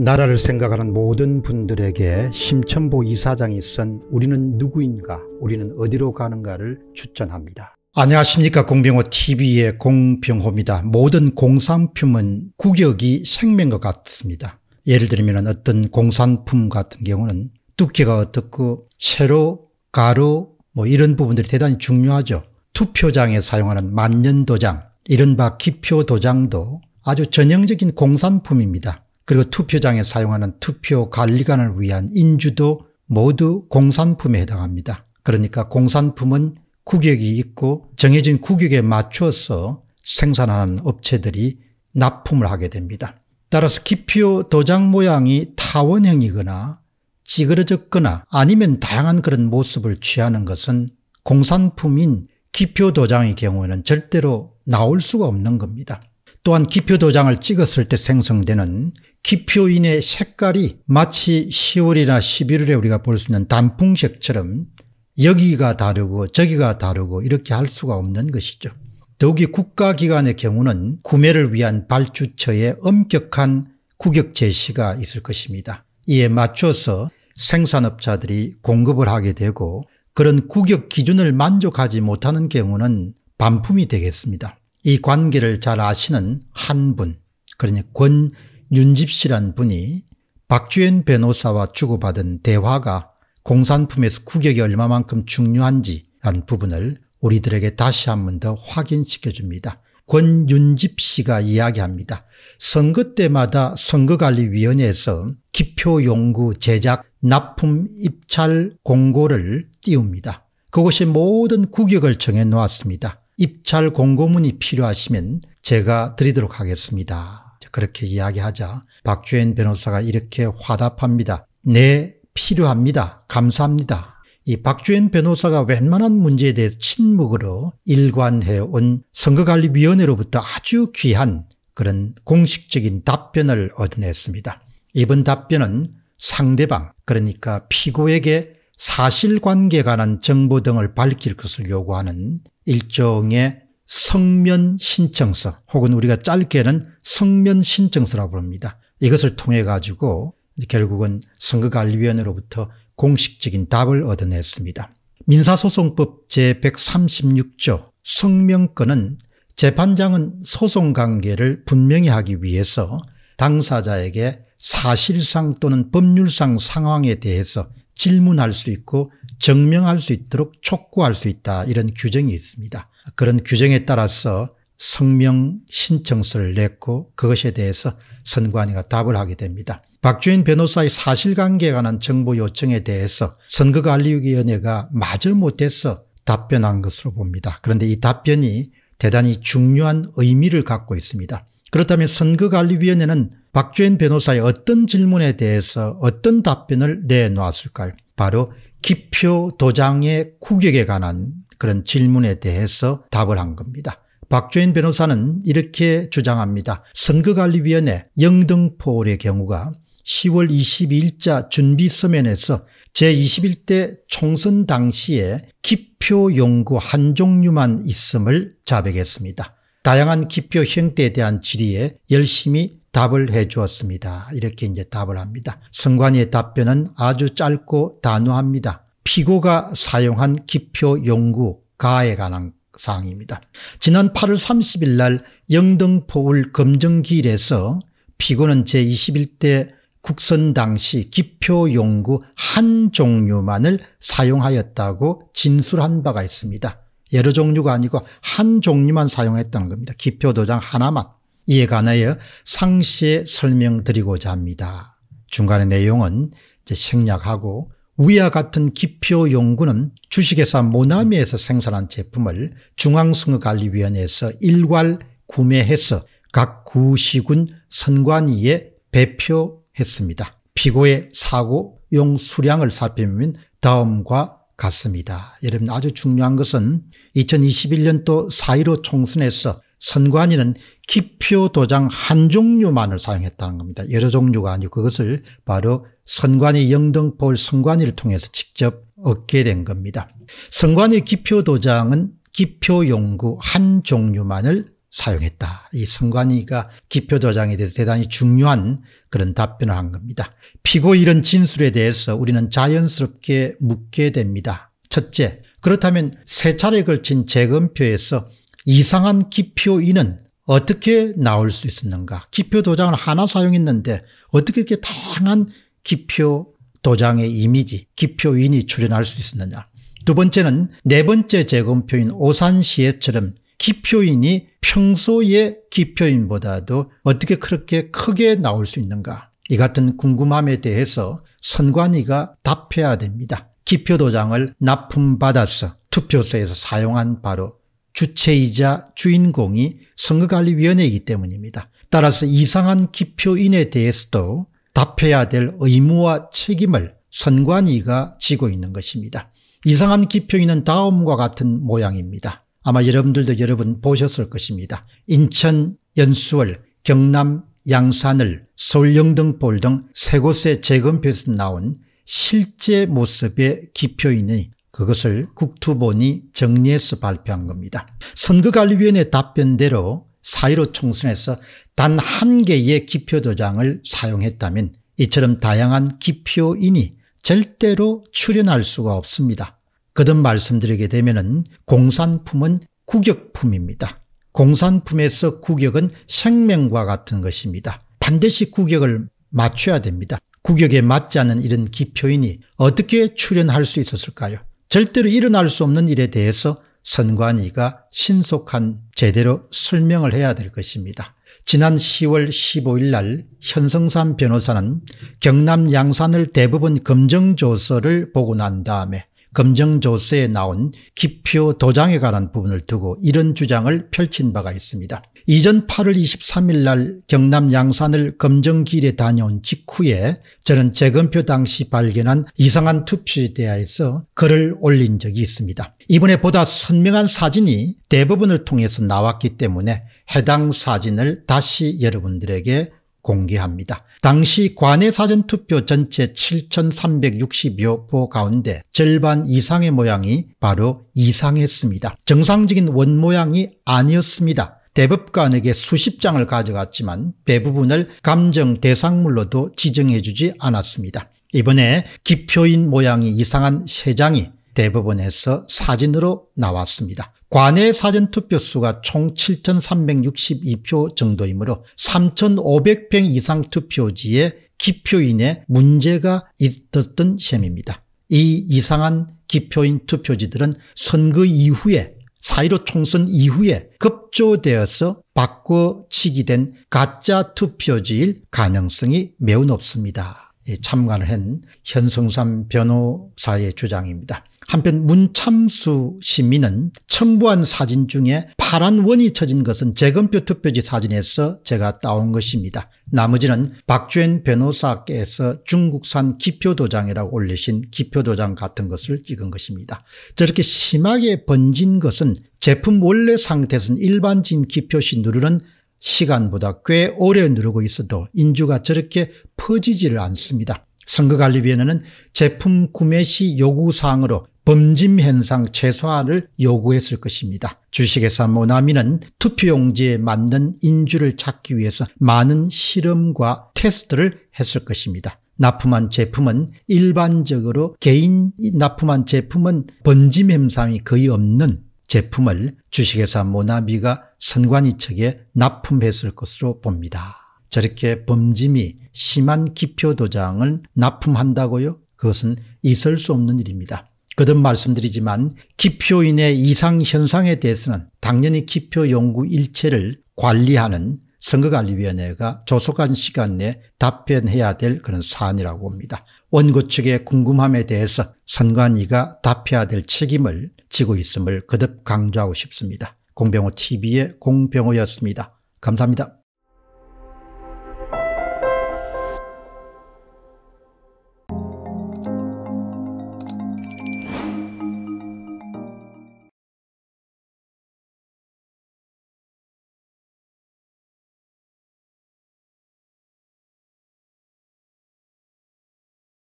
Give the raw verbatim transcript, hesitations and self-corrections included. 나라를 생각하는 모든 분들에게 심천보 이사장이 쓴 우리는 누구인가, 우리는 어디로 가는가를 추천합니다. 안녕하십니까, 공병호티비의 공병호입니다. 모든 공산품은 구격이 생명과 같습니다. 예를 들면 어떤 공산품 같은 경우는 두께가 어떻고 세로, 가로 뭐 이런 부분들이 대단히 중요하죠. 투표장에 사용하는 만년도장, 이른바 기표도장도 아주 전형적인 공산품입니다. 그리고 투표장에 사용하는 투표관리관을 위한 인주도 모두 공산품에 해당합니다. 그러니까 공산품은 구격이 있고 정해진 구격에 맞춰서 생산하는 업체들이 납품을 하게 됩니다. 따라서 기표 도장 모양이 타원형이거나 찌그러졌거나 아니면 다양한 그런 모습을 취하는 것은 공산품인 기표 도장의 경우에는 절대로 나올 수가 없는 겁니다. 또한 기표 도장을 찍었을 때 생성되는 기표인의 색깔이 마치 시월이나 십일월에 우리가 볼 수 있는 단풍색처럼 여기가 다르고 저기가 다르고 이렇게 할 수가 없는 것이죠. 더욱이 국가기관의 경우는 구매를 위한 발주처에 엄격한 구격 제시가 있을 것입니다. 이에 맞춰서 생산업자들이 공급을 하게 되고 그런 구격 기준을 만족하지 못하는 경우는 반품이 되겠습니다. 이 관계를 잘 아시는 한 분, 그러니까 권윤집 씨란 분이 박주현 변호사와 주고받은 대화가 공산품에서 구격이 얼마만큼 중요한지라는 부분을 우리들에게 다시 한 번 더 확인시켜줍니다. 권윤집 씨가 이야기합니다. 선거 때마다 선거관리위원회에서 기표 용구 제작, 납품, 입찰 공고를 띄웁니다. 그곳에 모든 구격을 정해놓았습니다. 입찰 공고문이 필요하시면 제가 드리도록 하겠습니다. 그렇게 이야기하자 박주현 변호사가 이렇게 화답합니다. 네, 필요합니다. 감사합니다. 이 박주현 변호사가 웬만한 문제에 대해 침묵으로 일관해온 선거관리위원회로부터 아주 귀한 그런 공식적인 답변을 얻어냈습니다. 이번 답변은 상대방, 그러니까 피고에게 사실관계에 관한 정보 등을 밝힐 것을 요구하는 일종의 성면신청서, 혹은 우리가 짧게는 성면신청서라고 부릅니다. 이것을 통해 가지고 결국은 선거관리위원회로부터 공식적인 답을 얻어냈습니다. 민사소송법 제백삼십육 조 성명권은 재판장은 소송관계를 분명히 하기 위해서 당사자에게 사실상 또는 법률상 상황에 대해서 질문할 수 있고 증명할 수 있도록 촉구할 수 있다, 이런 규정이 있습니다. 그런 규정에 따라서 성명 신청서를 냈고 그것에 대해서 선관위가 답을 하게 됩니다. 박주현 변호사의 사실관계에 관한 정보 요청에 대해서 선거관리위원회가 마저 못해서 답변한 것으로 봅니다. 그런데 이 답변이 대단히 중요한 의미를 갖고 있습니다. 그렇다면 선거관리위원회는 박주현 변호사의 어떤 질문에 대해서 어떤 답변을 내놓았을까요? 바로 기표 도장의 구격에 관한 그런 질문에 대해서 답을 한 겁니다. 박주현 변호사는 이렇게 주장합니다. 선거관리위원회 영등포의 경우가 시월 이십이일자 준비서면에서 제이십일대 총선 당시에 기표 용구 한 종류만 있음을 자백했습니다. 다양한 기표 형태에 대한 질의에 열심히 답을 해 주었습니다. 이렇게 이제 답을 합니다. 선관위의 답변은 아주 짧고 단호합니다. 피고가 사용한 기표 용구 가에 관한 사항입니다. 지난 팔월 삼십일 날 영등포울 검정길에서 피고는 제이십일대 국선 당시 기표 용구 한 종류만을 사용하였다고 진술한 바가 있습니다. 여러 종류가 아니고 한 종류만 사용했다는 겁니다. 기표 도장 하나만. 이에 관하여 상시에 설명드리고자 합니다. 중간의 내용은 이제 생략하고, 위와 같은 기표 용구는 주식회사 모나미에서 생산한 제품을 중앙선거관리위원회에서 일괄 구매해서 각 구시군 선관위에 배표했습니다. 피고의 사고용 수량을 살펴보면 다음과 같습니다. 여러분, 아주 중요한 것은 이천이십일년도 사 일오 총선에서 선관위는 기표 도장 한 종류만을 사용했다는 겁니다. 여러 종류가 아니고 그것을 바로 선관위 영등포 선관위를 통해서 직접 얻게 된 겁니다. 선관위 기표 도장은 기표 용구 한 종류만을 사용했다. 이 선관위가 기표 도장에 대해서 대단히 중요한 그런 답변을 한 겁니다. 피고 이런 진술에 대해서 우리는 자연스럽게 묻게 됩니다. 첫째, 그렇다면 세 차례 걸친 재검표에서 이상한 기표인은 어떻게 나올 수 있었는가? 기표 도장을 하나 사용했는데 어떻게 이렇게 다양한 기표 도장의 이미지, 기표인이 출현할 수 있었느냐. 두 번째는 네 번째 재검표인 오산시해처럼 기표인이 평소의 기표인보다도 어떻게 그렇게 크게 나올 수 있는가. 이 같은 궁금함에 대해서 선관위가 답해야 됩니다. 기표 도장을 납품받아서 투표소에서 사용한 바로 주체이자 주인공이 선거관리위원회이기 때문입니다. 따라서 이상한 기표인에 대해서도 답해야 될 의무와 책임을 선관위가 지고 있는 것입니다. 이상한 기표인은 다음과 같은 모양입니다. 아마 여러분들도 여러 번 보셨을 것입니다. 인천, 연수월, 경남, 양산을, 서울 영등포 등 세 곳의 재검표에서 나온 실제 모습의 기표인이 그것을 국토본이 정리해서 발표한 겁니다. 선거관리위원회 답변대로 사 일오 총선에서 단 한 개의 기표 도장을 사용했다면 이처럼 다양한 기표인이 절대로 출현할 수가 없습니다. 거듭 말씀드리게 되면은 공산품은 국역품입니다. 공산품에서 국역은 생명과 같은 것입니다. 반드시 국역을 맞춰야 됩니다. 국역에 맞지 않은 이런 기표인이 어떻게 출현할 수 있었을까요? 절대로 일어날 수 없는 일에 대해서 선관위가 신속한 제대로 설명을 해야 될 것입니다. 지난 시월 십오일 날 현성삼 변호사는 경남 양산을 대법원 검정조서를 보고 난 다음에 검정조서에 나온 기표 도장에 관한 부분을 두고 이런 주장을 펼친 바가 있습니다. 이전 팔월 이십삼일 날 경남 양산을 검정길에 다녀온 직후에 저는 재검표 당시 발견한 이상한 투표에 대해서 글을 올린 적이 있습니다. 이번에 보다 선명한 사진이 대법원을 통해서 나왔기 때문에 해당 사진을 다시 여러분들에게 공개합니다. 당시 관내 사전투표 전체 칠천삼백육십여 표 가운데 절반 이상의 모양이 바로 이상했습니다. 정상적인 원 모양이 아니었습니다. 대법관에게 수십 장을 가져갔지만 대부분을 감정 대상물로도 지정해 주지 않았습니다. 이번에 기표인 모양이 이상한 세 장이 대법원에서 사진으로 나왔습니다. 관외 사전투표 수가 총 칠천삼백육십이 표 정도이므로 삼천오백 평 이상 투표지에 기표인의 문제가 있었던 셈입니다. 이 이상한 기표인 투표지들은 선거 이후에 사 일오 총선 이후에 급조되어서 바꿔치기 된 가짜 투표지일 가능성이 매우 높습니다. 참관을 한 현성삼 변호사의 주장입니다. 한편 문참수 시민은 첨부한 사진 중에 파란 원이 쳐진 것은 재검표 투표지 사진에서 제가 따온 것입니다. 나머지는 박주현 변호사께서 중국산 기표도장이라고 올리신 기표도장 같은 것을 찍은 것입니다. 저렇게 심하게 번진 것은 제품 원래 상태에서는 일반적인 기표시 누르는 시간보다 꽤 오래 누르고 있어도 인주가 저렇게 퍼지지를 않습니다. 선거관리위원회는 제품 구매 시 요구사항으로 범짐 현상 최소화를 요구했을 것입니다. 주식회사 모나미는 투표용지에 맞는 인주를 찾기 위해서 많은 실험과 테스트를 했을 것입니다. 납품한 제품은 일반적으로 개인 납품한 제품은 범짐 현상이 거의 없는 제품을 주식회사 모나미가 선관위 측에 납품했을 것으로 봅니다. 저렇게 범짐이 심한 기표 도장을 납품한다고요? 그것은 있을 수 없는 일입니다. 거듭 말씀드리지만 기표인의 이상 현상에 대해서는 당연히 기표 연구 일체를 관리하는 선거관리위원회가 조속한 시간 내에 답변해야 될 그런 사안이라고 봅니다. 원고 측의 궁금함에 대해서 선관위가 답해야 될 책임을 지고 있음을 거듭 강조하고 싶습니다. 공병호 티비의 공병호였습니다. 감사합니다.